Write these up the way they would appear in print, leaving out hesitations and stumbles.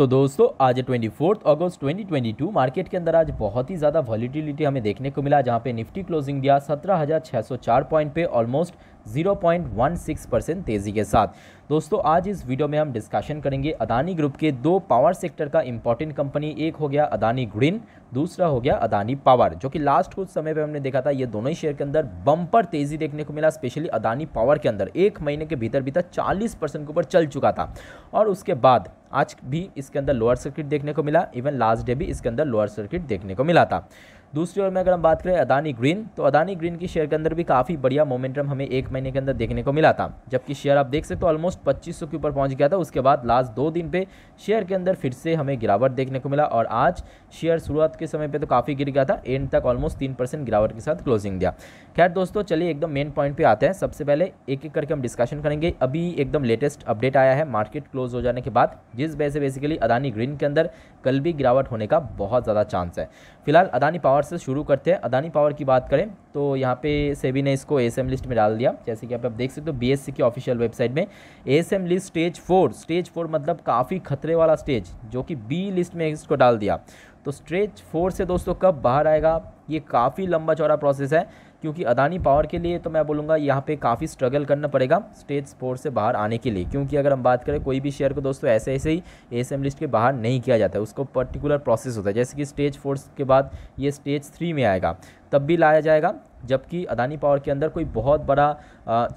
तो दोस्तों आज 24 अगस्त 2022 मार्केट के अंदर आज बहुत ही ज़्यादा वॉलीटिलिटी हमें देखने को मिला, जहां पे निफ्टी क्लोजिंग दिया 17,604 पॉइंट पे ऑलमोस्ट 0.16% तेज़ी के साथ। दोस्तों आज इस वीडियो में हम डिस्कशन करेंगे अदानी ग्रुप के दो पावर सेक्टर का इंपॉर्टेंट कंपनी, एक हो गया अदानी ग्रीन, दूसरा हो गया अदानी पावर, जो कि लास्ट कुछ समय पे हमने देखा था ये दोनों ही शेयर के अंदर बम्पर तेज़ी देखने को मिला। स्पेशली अदानी पावर के अंदर एक महीने के भीतर भीतर 40% के ऊपर चल चुका था और उसके बाद आज भी इसके अंदर लोअर सर्किट देखने को मिला, इवन लास्ट डे भी इसके अंदर लोअर सर्किट देखने को मिला था। दूसरी ओर में अगर हम बात करें अदानी ग्रीन, तो अदानी ग्रीन की शेयर के अंदर भी काफ़ी बढ़िया मोमेंटम हमें एक महीने के अंदर देखने को मिला था, जबकि शेयर आप देख सकते हो ऑलमोस्ट 2500 के ऊपर पहुंच गया था। उसके बाद लास्ट दो दिन पे शेयर के अंदर फिर से हमें गिरावट देखने को मिला और आज शेयर शुरुआत के समय पे तो काफ़ी गिर गया था, एंड तक ऑलमोस्ट 3% गिरावट के साथ क्लोजिंग दिया। खैर दोस्तों चलिए एकदम मेन पॉइंट पर आते हैं, सबसे पहले एक एक करके हम डिस्कशन करेंगे। अभी एकदम लेटेस्ट अपडेट आया है मार्केट क्लोज हो जाने के बाद, जिस वजह से बेसिकली अदानी ग्रीन के अंदर कल भी गिरावट होने का बहुत ज़्यादा चांस है। फिलहाल अदानी पावर से शुरू करते हैं। अदानी पावर की बात करें तो यहाँ पे सेबी ने इसको एएसएम लिस्ट में डाल दिया, जैसे कि आप देख सकते हो बीएसई की ऑफिशियल वेबसाइट में एएसएम लिस्ट स्टेज 4 मतलब काफ़ी खतरे वाला स्टेज, जो कि बी लिस्ट में इसको डाल दिया। तो स्टेज 4 से दोस्तों कब बाहर आएगा, ये काफ़ी लंबा चौड़ा प्रोसेस है, क्योंकि अदानी पावर के लिए तो मैं बोलूँगा यहाँ पे काफ़ी स्ट्रगल करना पड़ेगा स्टेज 4 से बाहर आने के लिए। क्योंकि अगर हम बात करें कोई भी शेयर को दोस्तों ऐसे ही एएसएम लिस्ट के बाहर नहीं किया जाता है, उसको पर्टिकुलर प्रोसेस होता है, जैसे कि स्टेज 4 के बाद ये स्टेज 3 में आएगा तब भी लाया जाएगा। जबकि अदानी पावर के अंदर कोई बहुत बड़ा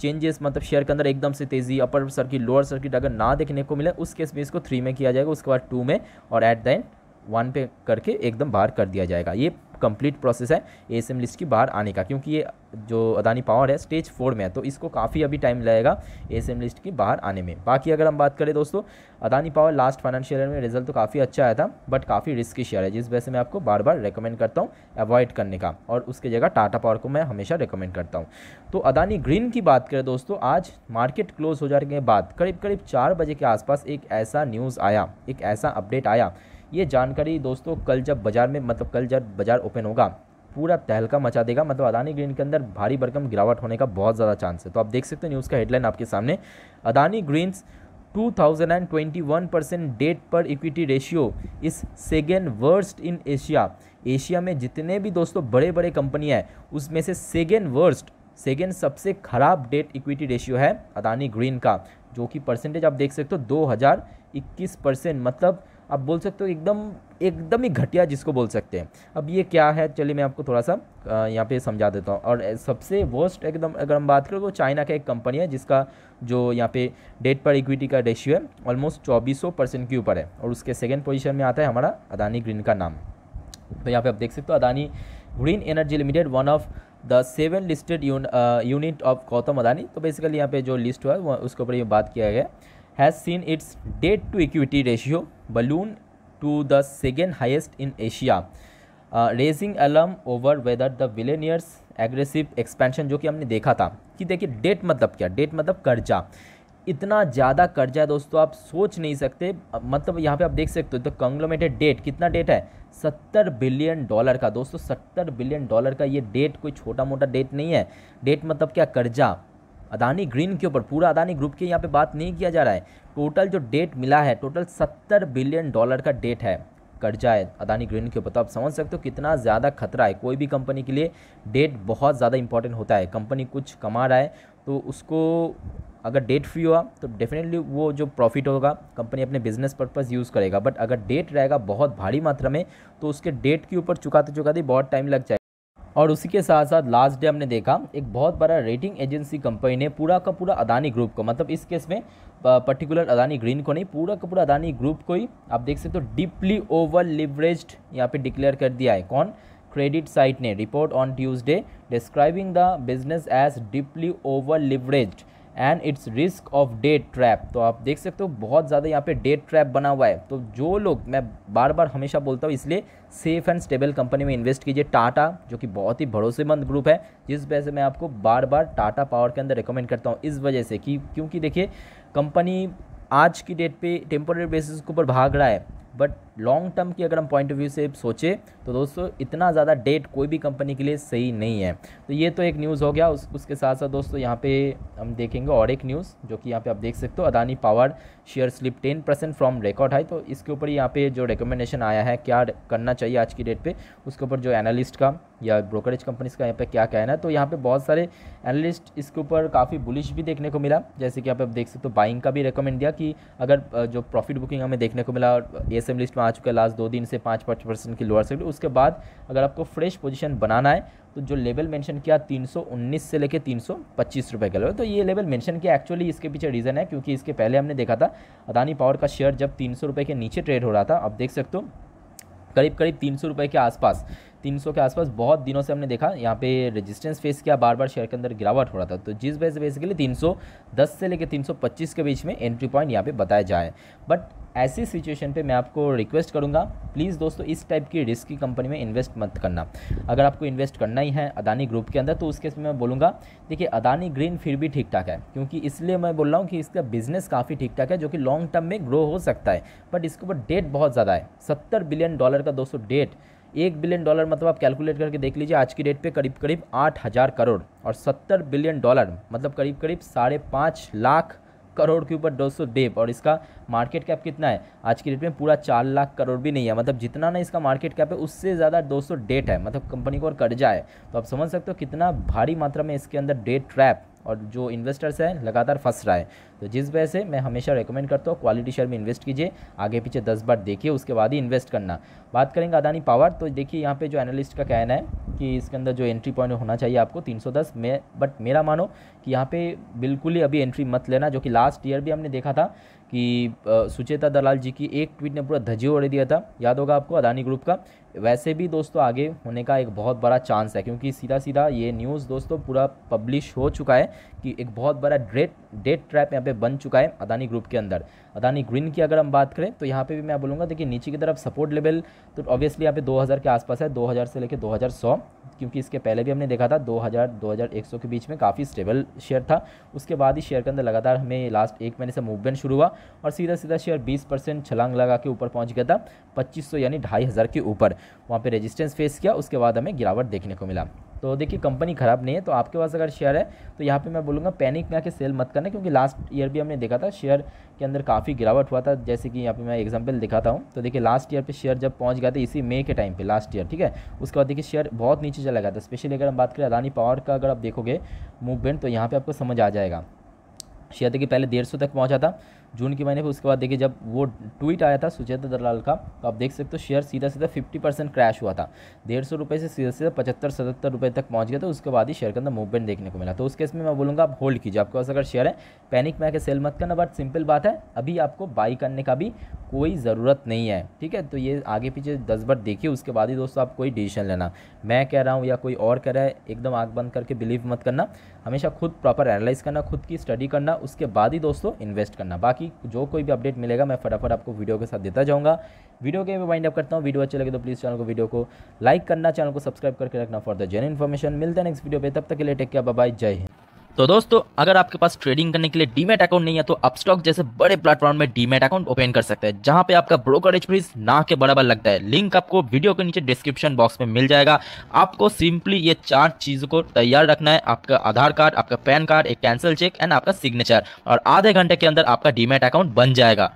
चेंजेस मतलब शेयर के अंदर एकदम से तेज़ी अपर सर्किट लोअर सर्किट अगर ना देखने को मिले उस केस में इसको 3 में किया जाएगा, उसके बाद 2 में और एट द एंड 1 पे करके एकदम बाहर कर दिया जाएगा। ये कंप्लीट प्रोसेस है एएसएम लिस्ट की बाहर आने का, क्योंकि ये जो अदानी पावर है स्टेज 4 में है, तो इसको काफ़ी अभी टाइम लगेगा एएसएम लिस्ट की बाहर आने में। बाकी अगर हम बात करें दोस्तों Adani power last financial year में रिजल्ट तो काफ़ी अच्छा आया था, बट काफ़ी रिस्की शेयर है, जिस वजह से मैं आपको बार बार रेकमेंड करता हूँ अवॉइड करने का, और उसके जगह टाटा पावर को मैं हमेशा रेकमेंड करता हूँ। तो अदानी ग्रीन की बात करें दोस्तों, आज मार्केट क्लोज हो जाने के बाद करीब 4 बजे के आसपास एक ऐसा न्यूज़ आया, एक ऐसा अपडेट आया, ये जानकारी दोस्तों कल जब बाज़ार में मतलब कल जब बाज़ार ओपन होगा पूरा तहलका मचा देगा। मतलब अदानी ग्रीन के अंदर भारी भरकम गिरावट होने का बहुत ज़्यादा चांस है। तो आप देख सकते हो न्यूज़ का हेडलाइन आपके सामने, अदानी ग्रीन्स 2021% डेट पर इक्विटी रेशियो इस second worst in Asia. Asia में जितने भी दोस्तों बड़े बड़े कंपनियाँ हैं उसमें से सेकेंड सबसे खराब डेट इक्विटी रेशियो है अदानी ग्रीन का, जो कि परसेंटेज आप देख सकते हो 2021%, मतलब आप बोल सकते हो एकदम ही घटिया जिसको बोल सकते हैं। अब ये क्या है चलिए मैं आपको थोड़ा सा यहाँ पे समझा देता हूँ। और सबसे वर्स्ट एकदम अगर हम बात करें तो चाइना का एक कंपनी है जिसका जो यहाँ पे डेट पर इक्विटी का रेशियो है ऑलमोस्ट 2400% के ऊपर है, और उसके सेकंड पोजीशन में आता है हमारा अदानी ग्रीन का नाम। तो यहाँ पे आप देख सकते हो Adani green energy limited one of the 7 listed unit of Gautam Adani. तो बेसिकली यहाँ पे जो लिस्ट हुआ है उसके ऊपर ये बात किया गया has seen its debt to equity ratio balloon to the second highest in Asia, raising alarm over whether the billionaires' aggressive expansion, जो कि हमने देखा था कि देखिए डेट मतलब क्या, डेट मतलब कर्जा, इतना ज़्यादा कर्जा है दोस्तों आप सोच नहीं सकते। मतलब यहाँ पे आप देख सकते हो तो कंग्लोमेटेड डेट कितना डेट है $70 बिलियन का। दोस्तों $70 बिलियन का ये डेट कोई छोटा मोटा डेट नहीं है, डेट मतलब क्या कर्जा अदानी ग्रीन के ऊपर, पूरा अदानी ग्रुप के यहाँ पे बात नहीं किया जा रहा है। टोटल जो डेट मिला है टोटल $70 बिलियन का डेट है कर्जा है अदानी ग्रीन के ऊपर। तो आप समझ सकते हो कितना ज़्यादा खतरा है, कोई भी कंपनी के लिए डेट बहुत ज़्यादा इंपॉर्टेंट होता है। कंपनी कुछ कमा रहा है तो उसको अगर डेट फ्री हुआ तो डेफिनेटली वो जो प्रॉफिट होगा कंपनी अपने बिजनेस पर्पज़ यूज़ करेगा, बट अगर डेट रहेगा बहुत भारी मात्रा में तो उसके डेट के ऊपर चुकाते बहुत टाइम लग जाएगा। और उसी के साथ साथ लास्ट डे हमने देखा एक बहुत बड़ा रेटिंग एजेंसी कंपनी ने पूरा का पूरा अदानी ग्रुप को, मतलब इस केस में पर्टिकुलर अदानी ग्रीन को नहीं, पूरा का पूरा अदानी ग्रुप को ही आप देख सकते हो डीपली ओवर लिवरेज्ड यहाँ पे डिक्लेयर कर दिया है। कौन? क्रेडिट साइट ने। Report on Tuesday describing the business as deeply over leveraged and its risk of debt trap. तो आप देख सकते हो बहुत ज़्यादा यहाँ पे डेट ट्रैप बना हुआ है। तो जो लोग, मैं बार बार हमेशा बोलता हूँ, इसलिए सेफ़ एंड स्टेबल कंपनी में इन्वेस्ट कीजिए। टाटा जो कि बहुत ही भरोसेमंद ग्रुप है, जिस वजह से मैं आपको बार बार टाटा पावर के अंदर रिकमेंड करता हूँ इस वजह से कि क्योंकि देखिए कंपनी आज की डेट पे टेम्पोरेरी बेसिस के ऊपर भाग रहा है, बट लॉन्ग टर्म की अगर हम पॉइंट ऑफ व्यू से सोचे तो दोस्तों इतना ज़्यादा डेट कोई भी कंपनी के लिए सही नहीं है। तो ये तो एक न्यूज़ हो गया। उसके साथ साथ दोस्तों यहाँ पे हम देखेंगे और एक न्यूज़ जो कि यहाँ पे आप देख सकते हो, Adani power share slip 10% from record high. तो इसके ऊपर यहाँ पे जो रिकमेंडेशन आया है क्या करना चाहिए आज की डेट पर, उसके ऊपर जो एनालिस्ट का या ब्रोकरेज कंपनीज का यहाँ पे क्या कहना है। तो यहाँ पे बहुत सारे एनालिस्ट इसके ऊपर काफ़ी बुलिश भी देखने को मिला, जैसे कि यहाँ पे आप देख सकते हो बाइंग का भी रेकमेंड दिया कि अगर जो प्रॉफिट बुकिंग हमें देखने को मिला और एएसएम लिस्ट में आ चुका है लास्ट 2 दिन से 5% की लोअर साइड, उसके बाद अगर आपको फ्रेश पोजीशन बनाना है तो जो लेवल मेंशन किया 319 से लेके 325 रुपये का लेवल, तो ये लेवल मेंशन किया। एक्चुअली इसके पीछे रीज़न है क्योंकि इसके पहले हमने देखा था अदानी पावर का शेयर जब 300 रुपये के नीचे ट्रेड हो रहा था, आप देख सकते हो करीब करीब 300 रुपये के आसपास 300 के आसपास बहुत दिनों से हमने देखा यहाँ पे रेजिस्टेंस फेस किया, बार बार शेयर के अंदर गिरावट हो रहा था। तो जिस वजह से बेसिकली 310 से लेकर 325 के बीच में एंट्री पॉइंट यहाँ पे बताया जाए। बट ऐसी सिचुएशन पे मैं आपको रिक्वेस्ट करूँगा, प्लीज़ दोस्तों इस टाइप की रिस्की कंपनी में इन्वेस्ट मत करना। अगर आपको इन्वेस्ट करना ही है अदानी ग्रुप के अंदर तो उसके इसमें मैं बोलूँगा, देखिए अदानी ग्रीन फिर भी ठीक ठाक है, क्योंकि इसलिए मैं बोल रहा हूँ कि इसका बिजनेस काफ़ी ठीक ठाक है जो कि लॉन्ग टर्म में ग्रो हो सकता है। बट इसके ऊपर डेट बहुत ज़्यादा है, $70 बिलियन का दोस्तों डेट, $1 बिलियन मतलब आप कैलकुलेट करके देख लीजिए आज की डेट पे करीब करीब 8000 करोड़ और $70 बिलियन मतलब करीब करीब 5.5 लाख करोड़ के ऊपर दोस्तों डेट। और इसका मार्केट कैप कितना है आज की डेट में, पूरा 4 लाख करोड़ भी नहीं है, मतलब जितना ना इसका मार्केट कैप है उससे ज़्यादा दोस्तों डेट है, मतलब कंपनी को और कर्जा है। तो आप समझ सकते हो कितना भारी मात्रा में इसके अंदर डेट ट्रैप और जो इन्वेस्टर्स हैं लगातार फंस रहा है। तो जिस वजह से मैं हमेशा रेकमेंड करता हूँ क्वालिटी शेयर में इन्वेस्ट कीजिए, आगे पीछे 10 बार देखिए उसके बाद ही इन्वेस्ट करना। बात करेंगे अदानी पावर, तो देखिए यहाँ पे जो एनालिस्ट का कहना है कि इसके अंदर जो एंट्री पॉइंट होना चाहिए आपको 310 में, बट मेरा मानो कि यहाँ पे बिल्कुल ही अभी एंट्री मत लेना, जो कि लास्ट ईयर भी हमने देखा था कि सुचेता दलाल जी की एक ट्वीट ने पूरा धज्जी उड़ा दिया था, याद होगा आपको अदानी ग्रुप का। वैसे भी दोस्तों आगे होने का एक बहुत बड़ा चांस है, क्योंकि सीधा सीधा ये न्यूज़ दोस्तों पूरा पब्लिश हो चुका है कि एक बहुत बड़ा डेट ट्रैप यहाँ पे बन चुका है अदानी ग्रुप के अंदर। अदानी ग्रीन की अगर हम बात करें तो यहाँ पे भी मैं बोलूँगा, देखिए नीचे की तरफ सपोर्ट लेवल तो ऑब्वियसली यहाँ पे 2000 के आसपास है, 2000 से लेकर 2100, क्योंकि इसके पहले भी हमने देखा था 2000-2100 के बीच में काफ़ी स्टेबल शेयर था। उसके बाद ही शेयर के अंदर लगातार हमें लास्ट 1 महीने से मूवमेंट शुरू हुआ और सीधा सीधा शेयर 20% छलांग लगा के ऊपर पहुँच गया था 2500 यानी 2500 के ऊपर, वहाँ पर रेजिस्टेंस फेस किया, उसके बाद हमें गिरावट देखने को मिला। तो देखिए कंपनी ख़राब नहीं है, तो आपके पास अगर शेयर है तो यहाँ पे मैं बोलूँगा पैनिक में आके सेल मत करना, क्योंकि लास्ट ईयर भी हमने देखा था शेयर के अंदर काफ़ी गिरावट हुआ था। जैसे कि यहाँ पे मैं एग्जांपल दिखाता हूँ, तो देखिए लास्ट ईयर पे शेयर जब पहुँच गया था इसी मई के टाइम पे लास्ट ईयर, ठीक है, उसके बाद देखिए शेयर बहुत नीचे चला गया था। स्पेशली अगर हम बात करें अदानी पावर का, अगर आप देखोगे मूवमेंट तो यहाँ पर आपको समझ आ जाएगा, शेयर देखिए पहले 150 तक पहुँचा था जून के महीने पर, उसके बाद देखिए जब वो ट्वीट आया था सुचेता दलाल का तो आप देख सकते हो शेयर सीधा सीधा 50% क्रैश हुआ था, 150 रुपये से सीधा सीधा 75-77 रुपये तक पहुंच गया था, उसके बाद ही शेयर के अंदर मूवमेंट देखने को मिला। तो उस केस में मैं बोलूँगा आप होल्ड कीजिए, आपके पास अगर शेयर है पैनिक में आके सेल मत करना। बट सिंपल बात है अभी आपको बाई करने का भी कोई ज़रूरत नहीं है, ठीक है, तो ये आगे पीछे 10 बार देखिए उसके बाद ही दोस्तों आप कोई डिसीजन लेना। मैं कह रहा हूँ या कोई और कह रहा है, एकदम आँख बंद करके बिलीव मत करना, हमेशा खुद प्रॉपर एनालाइज़ करना, खुद की स्टडी करना, उसके बाद ही दोस्तों इन्वेस्ट करना। बाकी जो कोई भी अपडेट मिलेगा मैं फटाफट आपको वीडियो के साथ देता जाऊंगा। वीडियो के वाइंड अप करता हूं, वीडियो अच्छे लगे तो प्लीज वीडियो को लाइक करना, चैनल को सब्सक्राइब करके रखना फॉर द जेन्युइन इन्फॉर्मेशन। मिलते हैं नेक्स्ट वीडियो पे, तब तक के लिए टेक केयर, बाय बाय, जय हिंद। तो दोस्तों अगर आपके पास ट्रेडिंग करने के लिए डीमैट अकाउंट नहीं है तो अपस्टॉक जैसे बड़े प्लेटफॉर्म में डीमैट अकाउंट ओपन कर सकते हैं, जहां पे आपका ब्रोकरेज फीस ना के बराबर लगता है। लिंक आपको वीडियो के नीचे डिस्क्रिप्शन बॉक्स में मिल जाएगा। आपको सिंपली ये 4 चीज़ों को तैयार रखना है, आपका आधार कार्ड, आपका पैन कार्ड, एक कैंसिल चेक एंड आपका सिग्नेचर, और आधे घंटे के अंदर आपका डीमैट अकाउंट बन जाएगा।